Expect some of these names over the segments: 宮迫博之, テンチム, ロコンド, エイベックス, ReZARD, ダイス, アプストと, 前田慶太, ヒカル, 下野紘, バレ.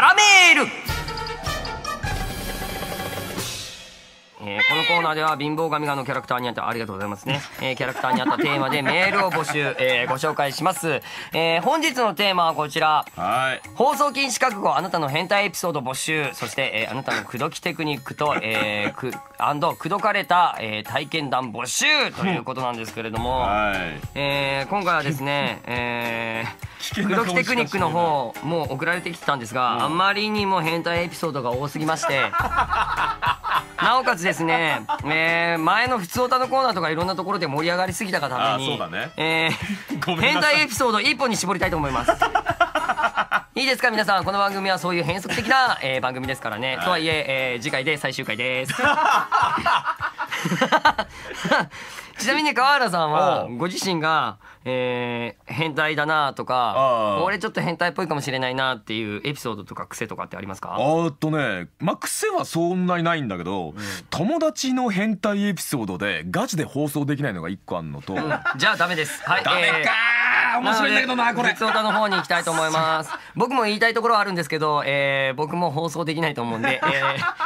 ラメール。このコーナーでは貧乏神のキャラクターにあったキャラクターにあったテーマでメールを募集、ご紹介します、本日のテーマはこちら。放送禁止覚悟、あなたの変態エピソード募集。そして、あなたの口説きテクニックと、口説かれた、体験談募集ということなんですけれども、今回はですね、口説きテクニックの方もう送られてきてたんですが、あまりにも変態エピソードが多すぎましてなおかつですね、前の普通オタのコーナーとかいろんなところで盛り上がりすぎたがために、変態エピソード一本に絞りたいと思いますいいですか皆さん、この番組はそういう変則的な、番組ですからね、とはいえ次回で最終回ですちなみに川原さんはご自身が、変態だなとか、俺ちょっと変態っぽいかもしれないなっていうエピソードとか癖とかってありますか？まあ癖はそんなにないんだけど、友達の変態エピソードでガチで放送できないのが1個あるのと、じゃあダメです。ダメかー、面白いんだけどなこれ。普通オタの方に行きたいと思います。僕も言いたいところはあるんですけど、僕も放送できないと思うんで、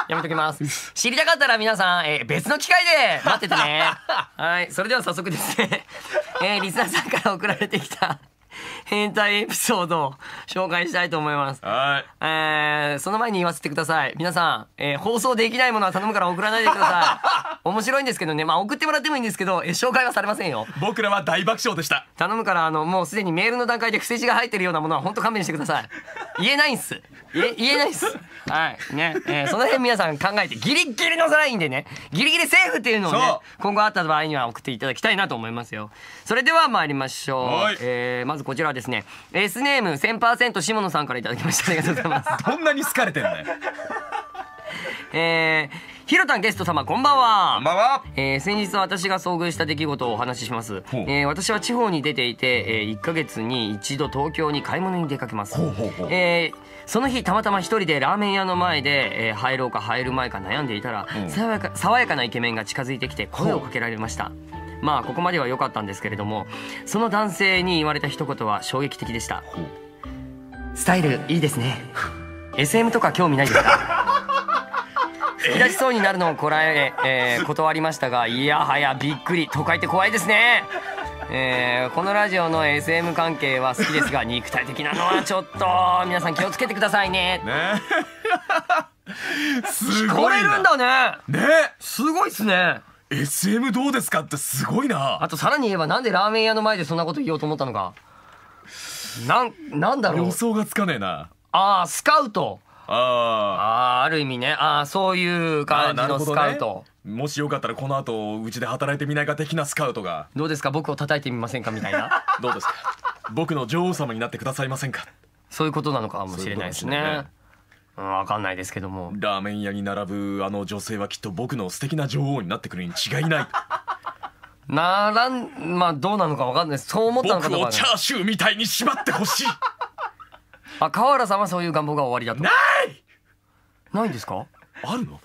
やめときます。知りたかったら皆さん、別の機会で待っててね。はい、それでは早速ですね。リスナーさんから送られてきた変態エピソードを紹介したいと思います。その前に言わせてください。皆さん、放送できないものは頼むから送らないでください。面白いんですけどね、まあ送ってもらってもいいんですけど、紹介はされませんよ。僕らは大爆笑でした。頼むからもうすでにメールの段階で不正字が入ってるようなものは本当勘弁してください。言えないんす。言えないっす。はいね、その辺皆さん考えてギリギリのラインでね、ギリギリセーフっていうのをね、今後あった場合には送っていただきたいなと思いますよ。それでは参りましょう。まずこちらはですね、Sネーム 1000% 下野さんからいただきました。ありがとうございます。どんなに好かれてるね。ひろたんゲスト様こんばんは。先日私が遭遇した出来事をお話しします。私は地方に出ていて、1ヶ月に一度東京に買い物に出かけます。その日たまたま一人でラーメン屋の前で、入ろうか入る前か悩んでいたら、爽やかなイケメンが近づいてきて声をかけられました。まあここまでは良かったんですけれども、その男性に言われた一言は衝撃的でした。スタイルいいですねSM とか興味ないですか吹き出しそうになるのをこらえ、断りましたが、いやはやびっくり、都会って怖いですね。このラジオの SM 関係は好きですが、肉体的なのはちょっと皆さん気をつけてくださいね。すごいな。聞こえるんだね。ね、すごいっすね。SM どうですかってすごいな。あとさらに言えば、なんでラーメン屋の前でそんなこと言おうと思ったのか。なんだろう。予想がつかねえな。ああ、スカウト。ある意味ね、そういう感じのスカウト、もしよかったらこの後うちで働いてみないか的なスカウトが、どうですか僕を叩いてみませんかみたいなどうですか僕の女王様になってくださいませんか、そういうことなのかもしれないですね。わかんないですけども、ラーメン屋に並ぶあの女性はきっと僕の素敵な女王になってくるに違いないまあどうなのかわかんないです。そう思ったのかどうか、僕をチャーシューみたいに縛ってほしい河原さんはそういう願望が終わりだと。ないんですか？あるの？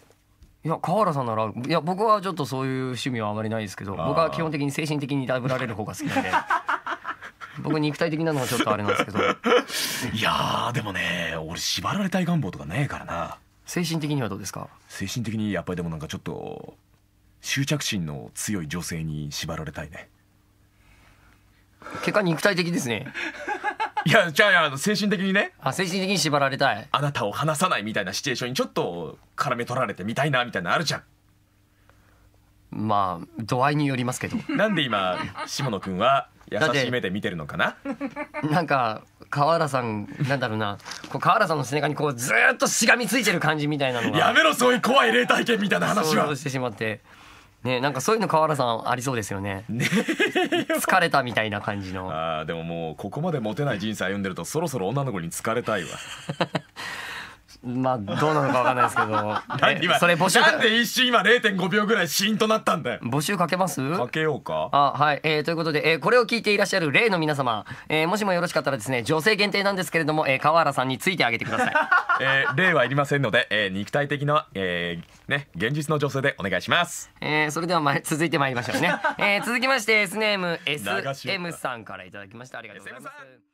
いや河原さんなら、いや僕はちょっとそういう趣味はあまりないですけど、僕は基本的に精神的にダブられる方が好きなんで僕肉体的なのはちょっとあれなんですけどいやーでもね、俺縛られたい願望とかねえからな。精神的にはどうですか？精神的にやっぱりでもなんかちょっと執着心の強い女性に縛られたいね。結果肉体的ですねいやじゃあ精神的にね、精神的に縛られたい、あなたを離さないみたいなシチュエーションにちょっと絡め取られてみたいなみたいなあるじゃん。まあ度合いによりますけどなんで今下野くんは優しい目で見てるのかな。なんか河原さん、なんだろうな、こう河原さんの背中にこうずっとしがみついてる感じみたいなのが、やめろそういう怖い霊体験みたいな話は、想像してしまってね、なんかそういうの河原さんありそうですよね。疲れたみたいな感じの。でももうここまでモテない人生歩んでると、そろそろ女の子に疲れたいわまあどうなのかわかんないですけど、それ募集なんで一瞬今 0.5 秒ぐらいシーンとなったんだよ。募集かけます？かけようか。はい、ということで、これを聞いていらっしゃる霊の皆様、もしもよろしかったらですね、女性限定なんですけれども、河原さんについてあげてください霊はいりませんので、肉体的な、現実の女性でお願いします。それでは続いてまいりましょうね。続きまして、Sネーム SM さんからいただきました。ありがとうございます。